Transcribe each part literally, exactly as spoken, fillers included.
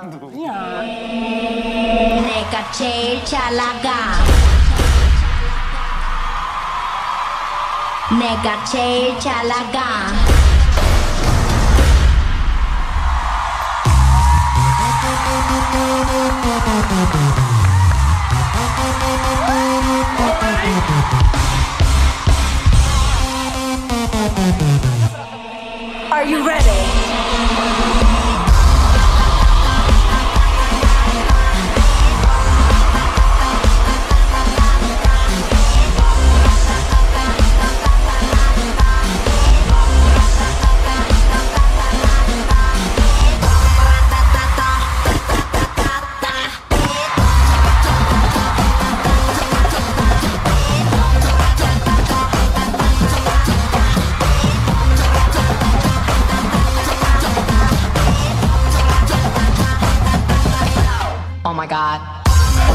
내가 제일 잘 나가. 내가 제일 잘 나가. Are you ready? Oh my God. Oh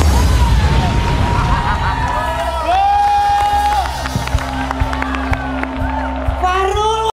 God.